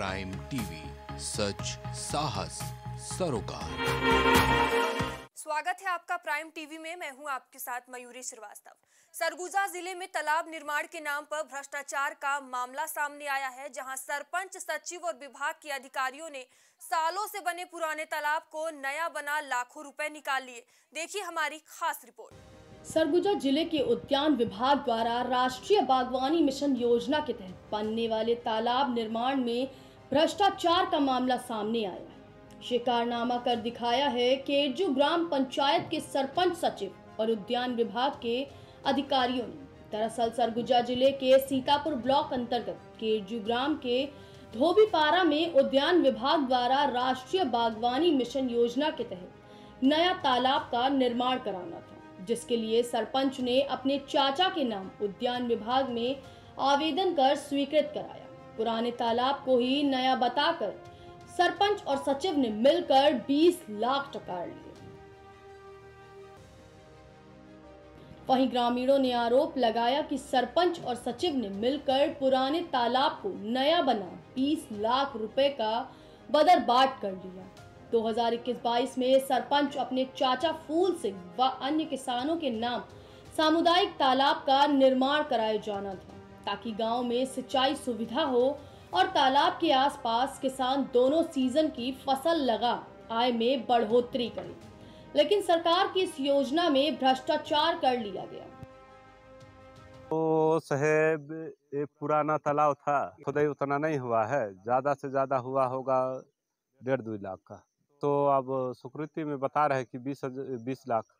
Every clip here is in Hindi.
प्राइम टीवी, सच साहस सरोकार। स्वागत है आपका प्राइम टीवी में। मैं हूं आपके साथ मयूरी श्रीवास्तव। सरगुजा जिले में तालाब निर्माण के नाम पर भ्रष्टाचार का मामला सामने आया है, जहां सरपंच, सचिव और विभाग के अधिकारियों ने सालों से बने पुराने तालाब को नया बना लाखों रुपए निकाल लिए। देखिए हमारी खास रिपोर्ट। सरगुजा जिले के उद्यान विभाग द्वारा राष्ट्रीय बागवानी मिशन योजना के तहत बनने वाले तालाब निर्माण में भ्रष्टाचार का मामला सामने आया है। शिकारनामा कर दिखाया है केजु ग्राम पंचायत के सरपंच, सचिव और उद्यान विभाग के अधिकारियों ने। दरअसल सरगुजा जिले के सीतापुर ब्लॉक अंतर्गत केजु ग्राम के धोबीपारा में उद्यान विभाग द्वारा राष्ट्रीय बागवानी मिशन योजना के तहत नया तालाब का निर्माण कराना था, जिसके लिए सरपंच ने अपने चाचा के नाम उद्यान विभाग में आवेदन कर स्वीकृत कराया। पुराने तालाब को ही नया बताकर सरपंच और सचिव ने मिलकर 20 लाख टका लिए। वहीं ग्रामीणों ने आरोप लगाया कि सरपंच और सचिव ने मिलकर पुराने तालाब को नया बना 20 लाख रुपए का बदरबाट कर लिया। 2021-22 में सरपंच अपने चाचा फूल सिंह व अन्य किसानों के नाम सामुदायिक तालाब का निर्माण कराया जाना था, ताकि गांव में सिंचाई सुविधा हो और तालाब के आसपास किसान दोनों सीजन की फसल लगा आय में बढ़ोतरी करें। लेकिन सरकार की इस योजना में भ्रष्टाचार कर लिया गया। तो साहब एक पुराना तालाब था, खुदाई उतना नहीं हुआ है, ज्यादा से ज्यादा हुआ होगा 1.5-2 लाख का। तो अब स्वीकृति में बता रहे कि 20 लाख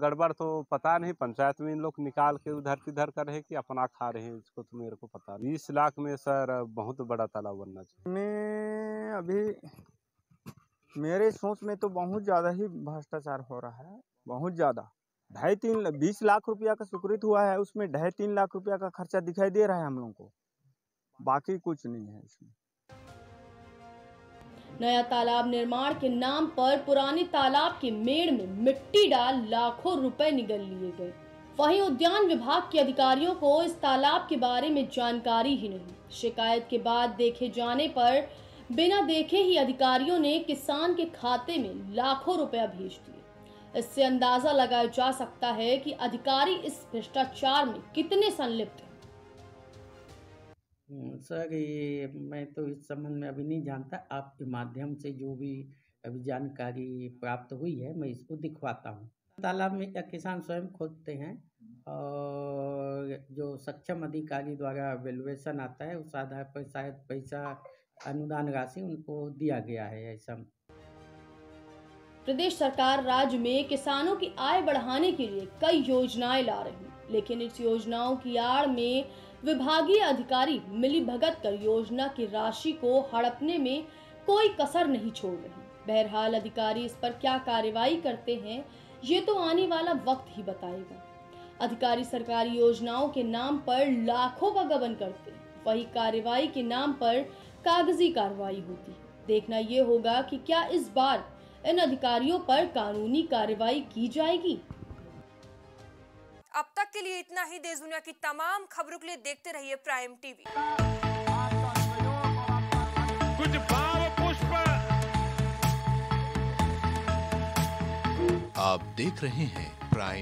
गड़बड़। तो पता नहीं पंचायत में इन लोग निकाल के उधर किधर कर रहे हैं कि अपना खा रहे हैं, इसको तो मेरे को पता। 20 लाख में सर बहुत बड़ा तालाब बनना चाहिए। मैं अभी मेरे सोच में तो बहुत ज़्यादा ही भ्रष्टाचार हो रहा है, बहुत ज़्यादा। 2.5-3 20 लाख रुपया का स्वीकृत हुआ है, उसमें 2.5-3 लाख रुपया का खर्चा दिखाई दे रहा है हम लोग को, बाकी कुछ नहीं है इसमें। नया तालाब निर्माण के नाम पर पुराने तालाब के मेड़ में मिट्टी डाल लाखों रुपए निगल लिए गए। वहीं उद्यान विभाग के अधिकारियों को इस तालाब के बारे में जानकारी ही नहीं। शिकायत के बाद देखे जाने पर बिना देखे ही अधिकारियों ने किसान के खाते में लाखों रुपया भेज दिए। इससे अंदाजा लगाया जा सकता है कि अधिकारी इस भ्रष्टाचार में कितने संलिप्त हैं। सर ये मैं तो इस संबंध में अभी नहीं जानता। आपके माध्यम से जो भी अभी जानकारी प्राप्त हुई है मैं इसको दिखवाता हूँ। तालाब में क्या किसान स्वयं खोदते हैं और जो सक्षम अधिकारी द्वारा वैल्यूएशन आता है उस आधार पर शायद पैसा अनुदान राशि उनको दिया गया है। ऐसा प्रदेश सरकार राज्य में किसानों की आय बढ़ाने के लिए कई योजनाएं ला रही है, लेकिन इस योजनाओं की आड़ में विभागीय अधिकारी मिलीभगत कर योजना की राशि को हड़पने में कोई कसर नहीं छोड़ रहे। बहरहाल अधिकारी इस पर क्या कार्रवाई करते हैं ये तो आने वाला वक्त ही बताएगा। अधिकारी सरकारी योजनाओं के नाम पर लाखों का गबन करते, वही कार्रवाई के नाम पर कागजी कार्रवाई होती। देखना ये होगा कि क्या इस बार इन अधिकारियों पर कानूनी कार्रवाई की जाएगी। अब तक के लिए इतना ही। देश दुनिया की तमाम खबरों के लिए देखते रहिए प्राइम टीवी। कुछ भाव पुष्प आप देख रहे हैं प्राइम।